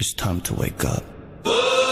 It's time to wake up.